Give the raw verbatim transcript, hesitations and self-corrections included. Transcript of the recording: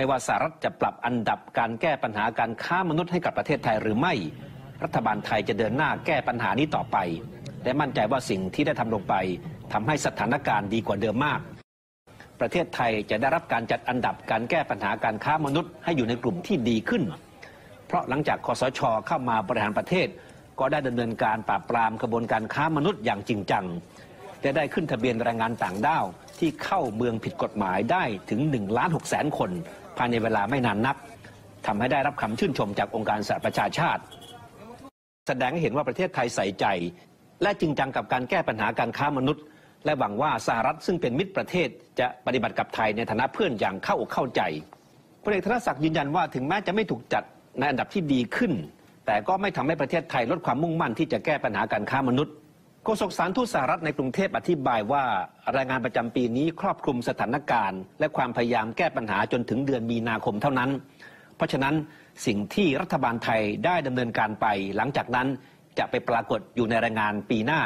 ไม่ว่าสหรัฐจะปรับอันดับการแก้ปัญหาการค้ามนุษย์ให้กับประเทศไทยหรือไม่รัฐบาลไทยจะเดินหน้าแก้ปัญหานี้ต่อไปและมั่นใจว่าสิ่งที่ได้ทำลงไปทำให้สถานการณ์ดีกว่าเดิมมากประเทศไทยจะได้รับการจัดอันดับการแก้ปัญหาการค้ามนุษย์ให้อยู่ในกลุ่มที่ดีขึ้นเพราะหลังจากคสช.เข้ามาบริหารประเทศก็ได้ดำเนินการปราบปรามกระบวนการค้ามนุษย์อย่างจริงจังและได้ขึ้นทะเบียนแรงงานต่างด้าวที่เข้าเมืองผิดกฎหมายได้ถึงหนึ่งล้านหกแสนคนภายในเวลาไม่นานนักทำให้ได้รับคำชื่นชมจากองค์การสหประชาชาติแสดงให้เห็นว่าประเทศไทยใส่ใจและจริงจังกับการแก้ปัญหาการค้ามนุษย์และหวังว่าสหรัฐซึ่งเป็นมิตรประเทศจะปฏิบัติกับไทยในฐานะเพื่อนอย่างเข้าอกเข้าใจพลเอกธนศักดิ์ยืนยันว่าถึงแม้จะไม่ถูกจัดในอันดับที่ดีขึ้นแต่ก็ไม่ทำให้ประเทศไทยลดความมุ่งมั่นที่จะแก้ปัญหาการค้ามนุษย์โฆษกสถานทูตสหรัฐในกรุงเทพอธิบายว่ารายงานประจำปีนี้ครอบคลุมสถานการณ์และความพยายามแก้ปัญหาจนถึงเดือนมีนาคมเท่านั้นเพราะฉะนั้นสิ่งที่รัฐบาลไทยได้ดำเนินการไปหลังจากนั้นจะไปปรากฏอยู่ในรายงานปีหน้า